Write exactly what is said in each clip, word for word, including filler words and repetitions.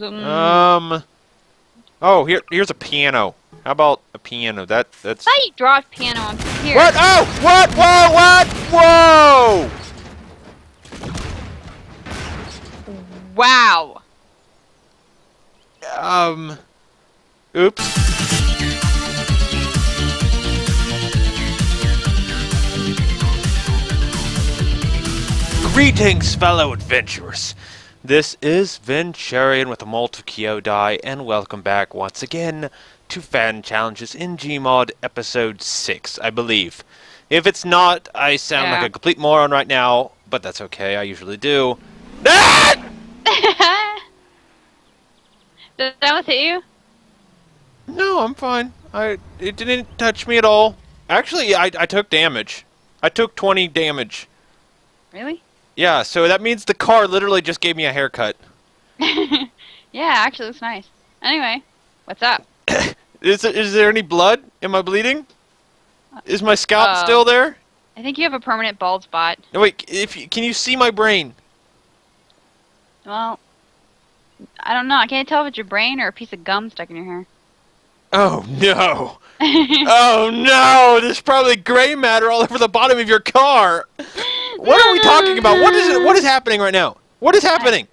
Um. Oh, here, here's a piano. How about a piano? That, that's. I draw a piano on here. What? Oh! What? Whoa! What? Whoa! Wow. Um. Oops. Greetings, fellow adventurers. This is Venturian with Multikyo Dai, and welcome back once again to Fan Challenges in Gmod episode six, I believe. If it's not, I sound yeah. like a complete moron right now, but that's okay, I usually do. Ah! Did that one hit you? No, I'm fine. I It didn't touch me at all. Actually, I, I took damage. I took twenty damage. Really? Yeah, so that means the car literally just gave me a haircut. Yeah, actually, looks nice. Anyway, what's up? is, is there any blood? Am I bleeding? Is my scalp uh, still there? I think you have a permanent bald spot. No, wait, if you, can you see my brain? Well, I don't know. I can't tell if it's your brain or a piece of gum stuck in your hair. Oh, no. Oh, no. There's probably gray matter all over the bottom of your car. What are we talking about? What is it? What is happening right now? What is happening?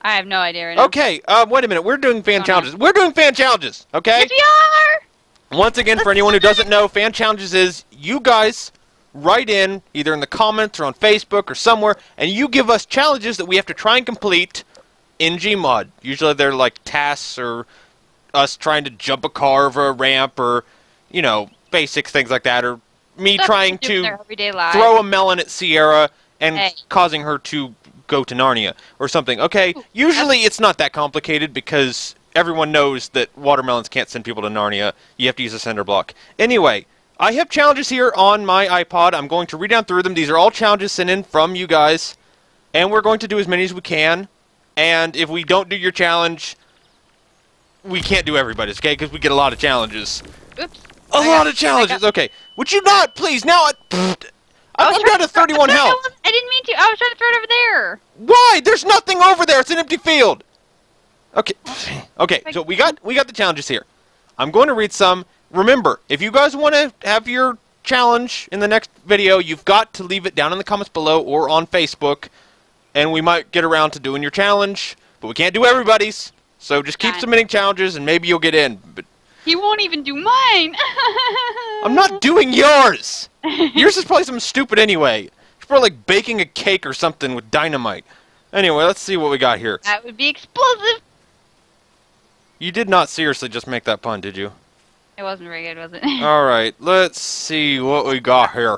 I have no idea right now. Okay, uh, wait a minute. We're doing fan challenges. We're doing fan challenges, okay? Yes, we are! Once again, for anyone who doesn't know, fan challenges is you guys write in, either in the comments or on Facebook or somewhere, and you give us challenges that we have to try and complete in Gmod. Usually they're like tasks or us trying to jump a car over a ramp or, you know, basic things like that, or me Stuff trying to throw a melon at Sierra and hey. causing her to go to Narnia or something. Okay, Ooh, usually it's not that complicated because everyone knows that watermelons can't send people to Narnia. You have to use a cinder block. Anyway, I have challenges here on my iPod. I'm going to read down through them. These are all challenges sent in from you guys, and we're going to do as many as we can. And if we don't do your challenge, we can't do everybody's, okay? Because we get a lot of challenges. Oops. A I lot got, of challenges. Okay, would you not please now? I, pfft, I I'm down to thirty-one health. I didn't mean to. I was trying to throw it over there. Why? There's nothing over there. It's an empty field. Okay, okay. So we got we got the challenges here. I'm going to read some. Remember, if you guys want to have your challenge in the next video, you've got to leave it down in the comments below or on Facebook, and we might get around to doing your challenge. But we can't do everybody's, so just keep God. submitting challenges, and maybe you'll get in. But he won't even do mine! I'm not doing yours! Yours is probably something stupid anyway. It's probably like baking a cake or something with dynamite. Anyway, let's see what we got here. That would be explosive! You did not seriously just make that pun, did you? It wasn't very good, was it? Alright, let's see what we got here.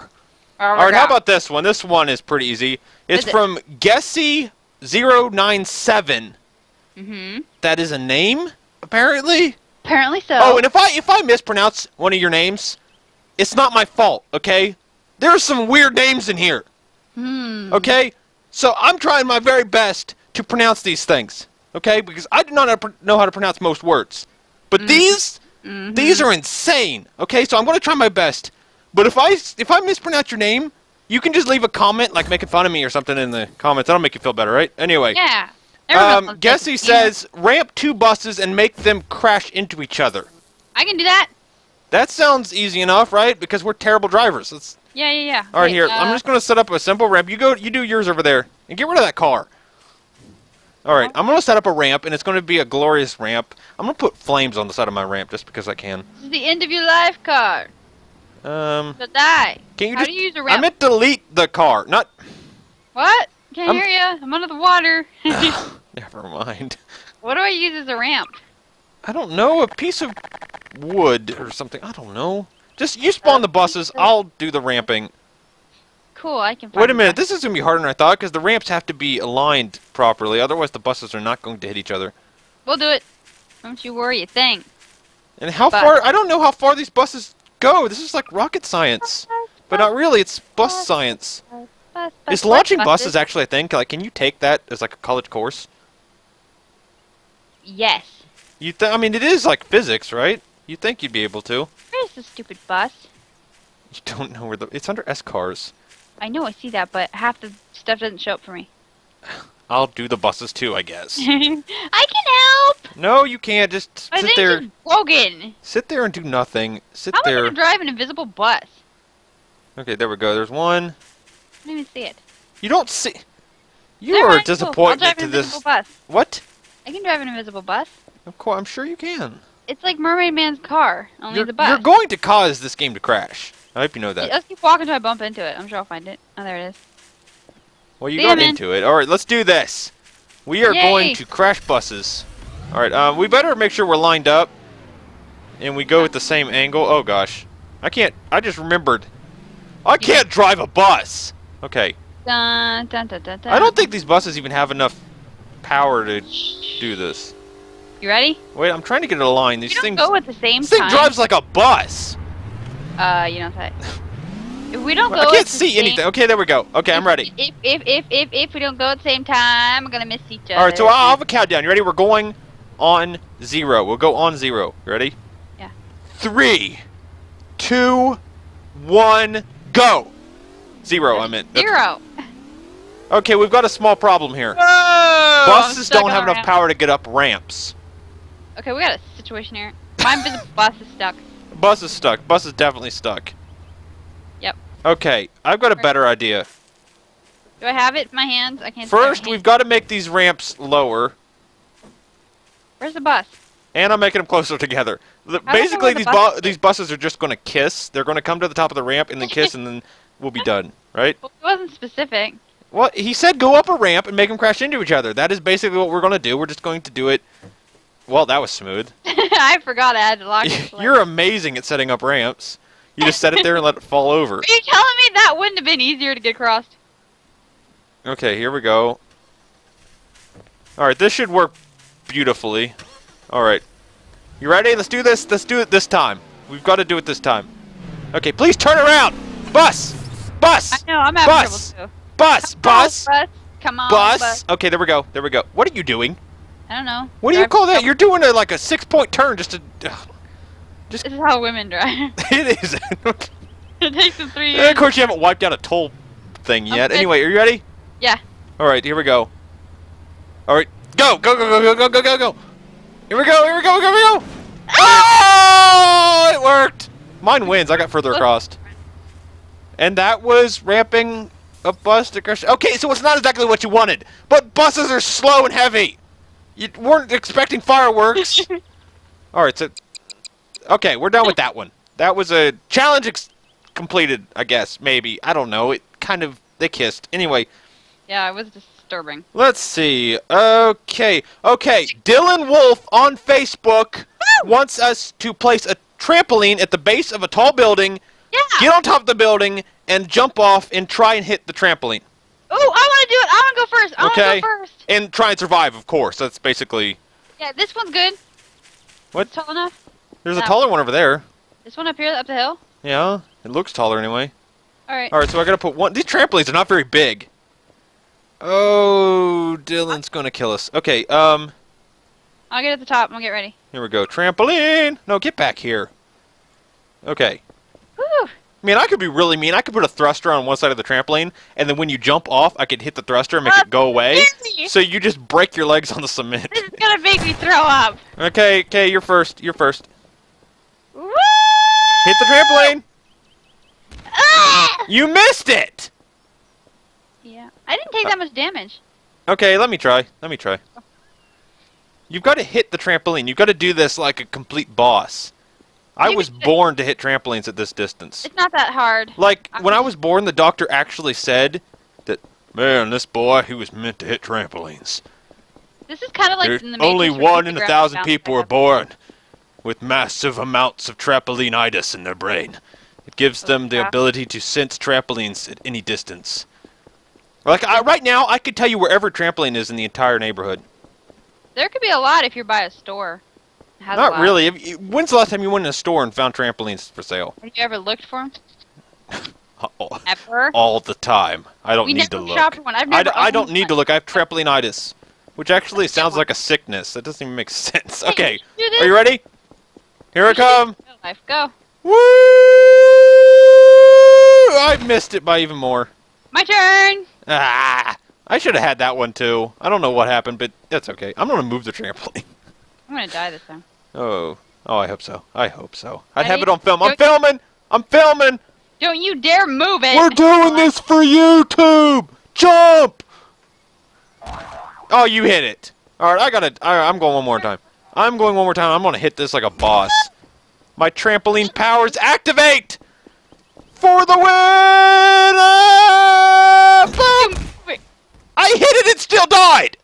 Oh, Alright, how about this one? This one is pretty easy. It's is from it? Gessie zero nine seven. Mm-hmm. That is a name, apparently? Apparently so. Oh, and if I if I mispronounce one of your names, it's not my fault, okay? There are some weird names in here. Hmm. Okay? So I'm trying my very best to pronounce these things, okay? Because I do not know how to pronounce most words. But mm. these mm-hmm. these are insane, okay? So I'm going to try my best. But if I if I mispronounce your name, you can just leave a comment, like making fun of me or something in the comments. That'll make you feel better, right? Anyway. Yeah. Um, Gessie says, ramp two buses and make them crash into each other. I can do that. That sounds easy enough, right? Because we're terrible drivers. Let's... Yeah, yeah, yeah. All right, Wait, here. Uh... I'm just going to set up a simple ramp. You go. You do yours over there. And get rid of that car. All right. Okay. I'm going to set up a ramp, and it's going to be a glorious ramp. I'm going to put flames on the side of my ramp just because I can. This is the end of your life car. Um. So die. Can you How just... do you use a ramp? I meant delete the car, not... What? Can't I'm... hear you. I'm under the water. Never mind. What do I use as a ramp? I don't know. A piece of wood or something. I don't know. Just you spawn the buses. I'll do the ramping. Cool. I can find Wait a minute. This is going to be harder than I thought because the ramps have to be aligned properly. Otherwise, the buses are not going to hit each other. We'll do it. Don't you worry a thing. And how but. far? I don't know how far these buses go. This is like rocket science. But not really. It's bus science. Bus, bus, is launching buses, buses actually a thing? Like, can you take that as like a college course? Yes. You th I mean, it is like physics, right? You think you'd be able to. Where's the stupid bus? You don't know where the... It's under S cars. I know, I see that, but half the stuff doesn't show up for me. I'll do the buses too, I guess. I can help! No, you can't. Just I sit there. It's broken. Sit there and do nothing. Sit How there. How am I going to drive an invisible bus? Okay, there we go. There's one. I didn't even see it. You don't see... You Never are mind. disappointed to this... I'll drive an invisible bus. What? I can drive an invisible bus. Of course, I'm sure you can. It's like Mermaid Man's car, only you're, the bus. You're going to cause this game to crash. I hope you know that. Let's keep walking until I bump into it. I'm sure I'll find it. Oh, there it is. Well, you See got into it. All right, let's do this. We are Yay. going to crash buses. All right, um, we better make sure we're lined up, and we go at the same angle. Oh gosh, I can't. I just remembered. I can't drive a bus. Okay. Dun, dun, dun, dun, dun. I don't think these buses even have enough power to do this. You ready? Wait, I'm trying to get it aligned. These you don't things go at the same this time. This thing drives like a bus. Uh, you know that. If we don't go, I can't see anything. Okay, there we go. Okay, I'm ready. If if if if if we don't go at the same time, we're gonna miss each other. All right, so I'll have a countdown. You ready? We're going on zero. We'll go on zero. You ready? Yeah. Three, two, one, go. Zero. I meant zero. Okay, we've got a small problem here. Whoa, buses don't have enough power to get up ramps. Okay, we got a situation here. My invisible bus is stuck. Bus is stuck. Bus is definitely stuck. Okay, I've got a better idea. Do I have it in my hands? I can't. First, we've got to make these ramps lower. Where's the bus? And I'm making them closer together. The, basically, these the bus bu these buses are just going to kiss. They're going to come to the top of the ramp and then kiss, and then we'll be done, right? Well, it wasn't specific. Well, he said go up a ramp and make them crash into each other. That is basically what we're going to do. We're just going to do it. Well, that was smooth. I forgot I had to lock it. You're amazing at setting up ramps. You just set it there and let it fall over. Are you telling me that wouldn't have been easier to get across? Okay, here we go. Alright, this should work beautifully. Alright. You ready? Let's do this. Let's do it this time. We've got to do it this time. Okay, please turn around! Bus! Bus! I know, I'm having bus. trouble too. Bus! Come bus! On, bus! Come on, bus. bus! Okay, there we go. There we go. What are you doing? I don't know. What do Drive you call that? You're doing a, like a six-point turn just to... Ugh. Just this is how women drive. It is. It takes them three years. And of course, you haven't wiped out a toll thing yet. Anyway, are you ready? Yeah. All right, here we go. All right, go, go, go, go, go, go, go, go. Here we go, here we go, here we go. Ah! Oh, it worked. Mine wins. I got further across. And that was ramping a bus to crash. Okay, so it's not exactly what you wanted, but buses are slow and heavy. You weren't expecting fireworks. All right, so. Okay, we're done with that one. That was a challenge ex completed, I guess, maybe. I don't know. It kind of... They kissed. Anyway. Yeah, it was disturbing. Let's see. Okay. Okay. Dylan Wolf on Facebook wants us to place a trampoline at the base of a tall building, yeah. get on top of the building, and jump off and try and hit the trampoline. Oh, I want to do it. I want to go first. I okay. want to go first. And try and survive, of course. That's basically... Yeah, this one's good. What? It's tall enough. There's a taller one over there. This one up here, up the hill? Yeah, it looks taller anyway. Alright. Alright, so I gotta put one... These trampolines are not very big. Oh, Dylan's gonna kill us. Okay, um... I'll get at the top, I'll get ready. Here we go. Trampoline! No, get back here. Okay. Whew. Man, I could be really mean. I could put a thruster on one side of the trampoline, and then when you jump off, I could hit the thruster and make oh, it go away. Easy. So you just break your legs on the cement. This is gonna make me throw up. Okay, okay, you're first. You're first. Woo! Hit the trampoline! Ah! You missed it! Yeah. I didn't take that much damage. Okay, let me try. Let me try. You've got to hit the trampoline. You've got to do this like a complete boss. I was born to hit trampolines at this distance. It's not that hard. Like, when I was born, the doctor actually said that, man, this boy, he was meant to hit trampolines. This is kind of like... Only one in a thousand people were born with massive amounts of trampolinitis in their brain. It gives them the ability to sense trampolines at any distance. Like, I, right now, I could tell you wherever trampoline is in the entire neighborhood. There could be a lot if you're by a store. Not really. When's the last time you went in a store and found trampolines for sale? Have you ever looked for them? all, ever? All the time. I don't we need never to look. Shopped one. I've never I, I don't need one. to look. I have trampolinitis, which actually sounds like a sickness. That doesn't even make sense. Okay. Are you ready? Here I come. Life. Go. Woo! I missed it by even more. My turn. Ah! I should have had that one too. I don't know what happened, but that's okay. I'm gonna move the trampoline. I'm gonna die this time. Oh, oh! I hope so. I hope so. I'd have it on film. I'm filming. I'm filming. Don't you dare move it. We're doing this for YouTube. Jump! Oh, you hit it. All right, I gotta. All right, I'm going one more time. I'm going one more time. I'm gonna hit this like a boss. My trampoline powers activate for the win! Ah! I hit it and still died!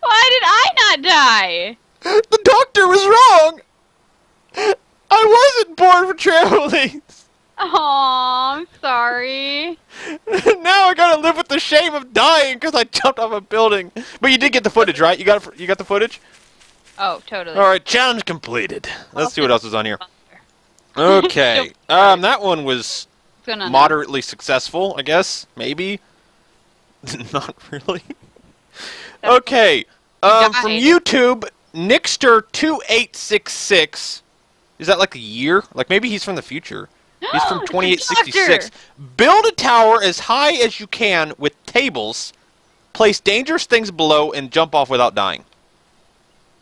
Why did I not die? The doctor was wrong! I wasn't born for trampolines! Aww, I'm sorry. Now I gotta live with the shame of dying because I jumped off a building. But you did get the footage, right? You got it, you got the footage? Oh, totally. Alright, challenge completed. Let's see what else is on here. Okay. Um, that one was moderately successful, I guess. Maybe. Not really. Okay. Um, from YouTube, Nickster two eight six six. Is that like a year? Like maybe he's from the future. He's from twenty-eight sixty-six. Build a tower as high as you can with tables. Place dangerous things below and jump off without dying.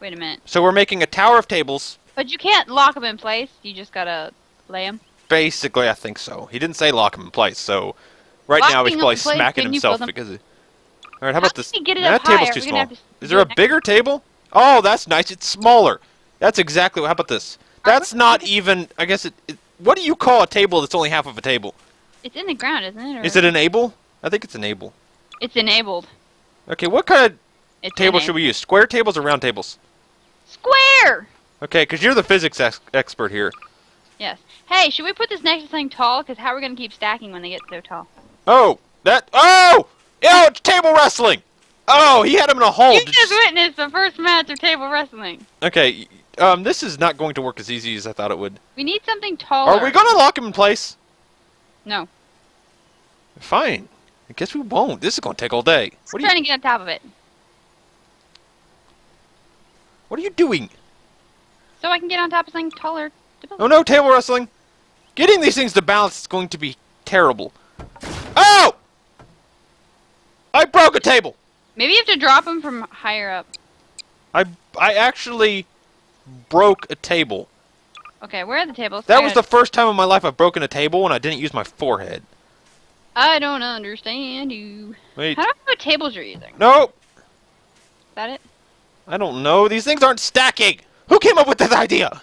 Wait a minute. So we're making a tower of tables. But you can't lock them in place. You just gotta lay them. Basically, I think so. He didn't say lock them in place, so... Right Locking now he's probably smacking himself because... Of... Alright, how about this? That table's too small. Is there a bigger table? Oh, that's nice. It's smaller. That's exactly... How about this? That's not even... I guess it, it... What do you call a table that's only half of a table? It's in the ground, isn't it? Or... Is it enable? I think it's enable. It's enabled. Okay, what kind of it's table enabled. should we use? Square tables or round tables? Square! Okay, because you're the physics ex expert here. Yes. Hey, should we put this next to something tall? Because how are we going to keep stacking when they get so tall? Oh, that, oh! Oh, it's table wrestling! Oh, he had him in a hole. You Did just you... witnessed the first match of table wrestling. Okay, um, this is not going to work as easy as I thought it would. We need something taller. Are we going to lock him in place? No. Fine. I guess we won't. This is going to take all day. What I'm are trying you... to get on top of it. What are you doing? So I can get on top of something taller. Oh no, table wrestling! Getting these things to balance is going to be terrible. Oh! I broke a table! Maybe you have to drop them from higher up. I, I actually broke a table. Okay, where are the tables? That I was gotta... the first time in my life I've broken a table and I didn't use my forehead. I don't understand you. Wait. I don't know what tables you're using. Nope! Is that it? I don't know. These things aren't stacking! Who came up with this idea?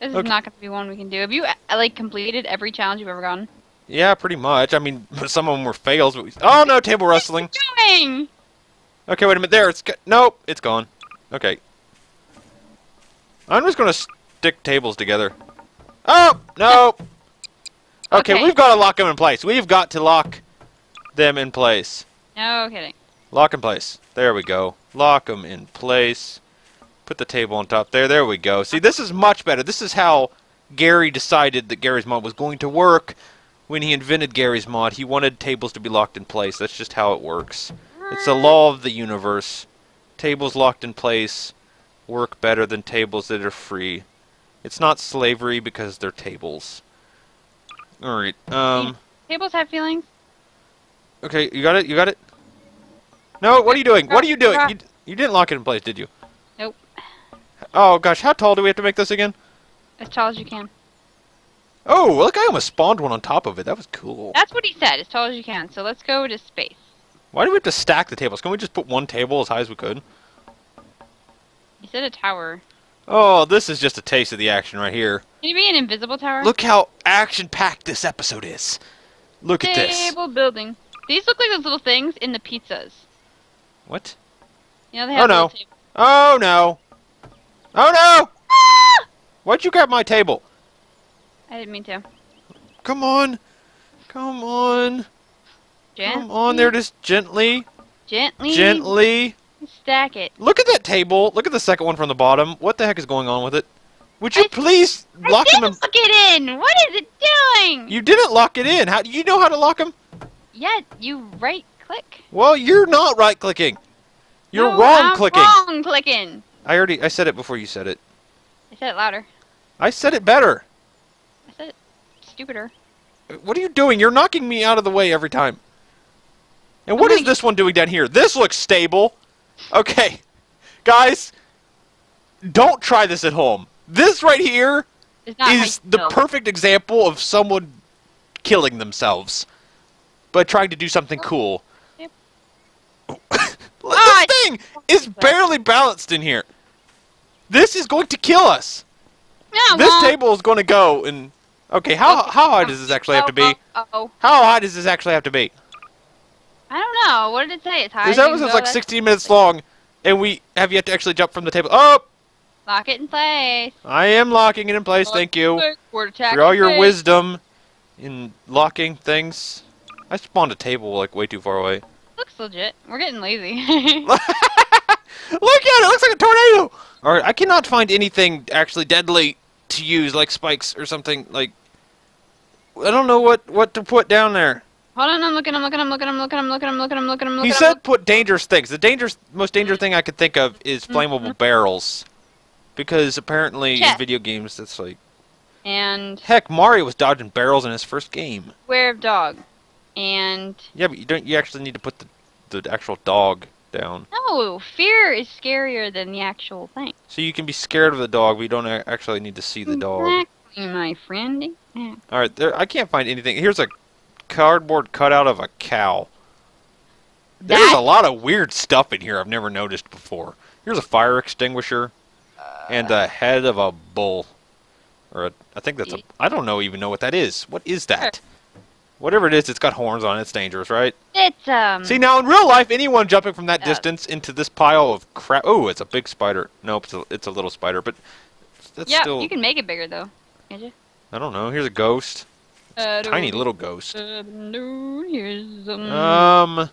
This is okay. Not going to be one we can do. Have you, like, completed every challenge you've ever gone? Yeah, pretty much. I mean, some of them were fails, but we... Oh, no, table wrestling! What are you doing? Okay, wait a minute. There, it's... Nope, it's gone. Okay. I'm just going to stick tables together. Oh, no! Okay, okay, we've got to lock them in place. We've got to lock them in place. No kidding. Lock in place. There we go. Lock them in place. Put the table on top there. There we go. See, this is much better. This is how Gary decided that Garry's Mod was going to work when he invented Garry's Mod. He wanted tables to be locked in place. That's just how it works. It's the law of the universe. Tables locked in place work better than tables that are free. It's not slavery because they're tables. All right. Um, tables have feelings. Okay, you got it? You got it? No, what are you doing? What are you doing? You, you didn't lock it in place, did you? Nope. Oh gosh, how tall do we have to make this again? As tall as you can. Oh, look, I almost spawned one on top of it. That was cool. That's what he said, as tall as you can. So let's go to space. Why do we have to stack the tables? Can we just put one table as high as we could? He said a tower. Oh, this is just a taste of the action right here. Can you be an invisible tower? Look how action-packed this episode is. Look at this. Table building. These look like those little things in the pizzas. What? You know, they have oh, no. Tables. Oh, no. Oh no! Ah! Why'd you grab my table? I didn't mean to. Come on! Come on! Gently. Come on there, just gently. Gently. Gently. Stack it. Look at that table. Look at the second one from the bottom. What the heck is going on with it? Would you I, please lock them in? I didn't lock it in! What is it doing? You didn't lock it in. How do you know how to lock them? Yeah, you right-click. Well, you're not right-clicking. You're no, wrong-clicking. I'm wrong-clicking. I already, I said it before you said it. I said it louder. I said it better. I said it stupider. What are you doing? You're knocking me out of the way every time. And what is this one doing down here? This looks stable. Okay. Guys, don't try this at home. This right here is the perfect example of someone killing themselves by trying to do something cool. Yep. This thing is barely balanced in here. This is going to kill us. No, this table is going to go and... Okay, how how high does this actually have to be? How high does this actually have to be? I don't know. What did it say? It's high. This episode's like sixteen minutes long, and we have yet to actually jump from the table. Oh! Lock it in place. I am locking it in place. Thank you for all your wisdom in locking things. I spawned a table like way too far away. Looks legit. We're getting lazy. Look at it. It looks like a tornado. All right, I cannot find anything actually deadly to use, like spikes or something. Like, I don't know what what to put down there. Hold on, I'm looking, I'm looking, I'm looking, I'm looking, I'm looking, I'm looking, I'm looking, I'm looking. He said put dangerous things. The dangerous, most dangerous thing I could think of is flammable barrels, because apparently in video games that's like. And. Heck, Mario was dodging barrels in his first game. Beware of dog, and. Yeah, but you don't. You actually need to put the the actual dog down. No, fear is scarier than the actual thing. So you can be scared of the dog, but you don't actually need to see the dog. Exactly, my friend. All right, there. I can't find anything. Here's a. Cardboard cutout of a cow. There's that... a lot of weird stuff in here I've never noticed before. Here's a fire extinguisher uh... and the head of a bull, or a, I think that's a. I don't know even know what that is. What is that? Sure. Whatever it is, it's got horns on it. It's dangerous, right? It's um. See now in real life, anyone jumping from that uh... distance into this pile of crap. Oh, it's a big spider. Nope, it's a, it's a little spider, but that's yeah, still... you can make it bigger though, can't you? I don't know. Here's a ghost. Uh, tiny little ghost. Uh, no, here's, um, um.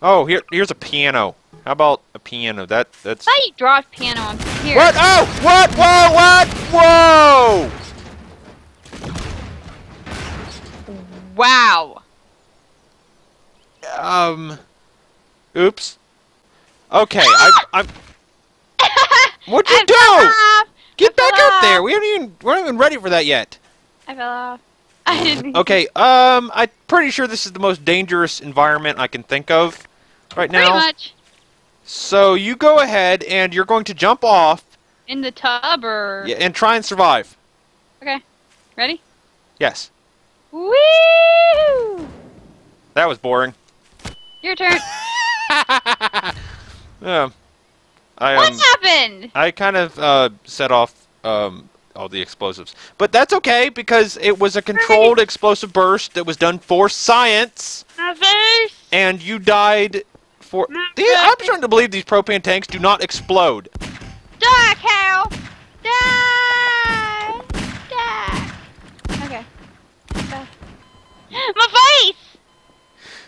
Oh, here, here's a piano. How about a piano? That that's. I draw piano on here. What? Oh! What? Whoa! What? Whoa! Wow. Um. Oops. Okay. Ah! I. I. What'd you I do? Get back up off. There. We haven't even. We're not even ready for that yet. I fell off. Okay, um, I'm pretty sure this is the most dangerous environment I can think of right now. Pretty much. So you go ahead and you're going to jump off. In the tub or... Yeah, and try and survive. Okay. Ready? Yes. Woo! That was boring. Your turn. Yeah. I, what um, happened? I kind of, uh, set off, um... all the explosives. But that's okay, because it was a controlled explosive burst that was done for science. My face. And you died for... The, I'm starting to believe these propane tanks do not explode. Die, cow! Die! Die! Okay. Die. My face!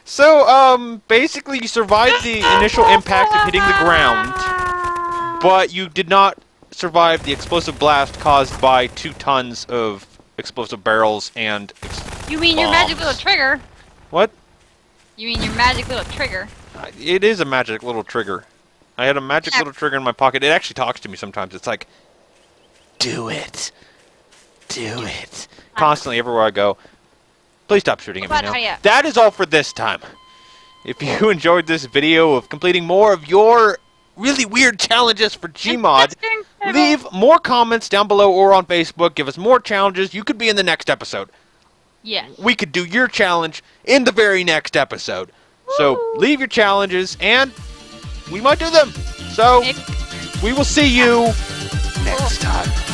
So, um, basically you survived the initial impact of hitting the ground, but you did not... survived the explosive blast caused by two tons of explosive barrels and ex You mean bombs. Your magic little trigger? What? You mean your magic little trigger? Uh, it is a magic little trigger. I had a magic yeah. little trigger in my pocket. It actually talks to me sometimes. It's like, do it. Do it. Constantly, everywhere I go. Please stop shooting what at me now. That is all for this time. If you enjoyed this video of completing more of your really weird challenges for Gmod, leave more comments down below or on Facebook. Give us more challenges. You could be in the next episode. Yes. We could do your challenge in the very next episode. Woo. So leave your challenges, and we might do them. So we will see you next time.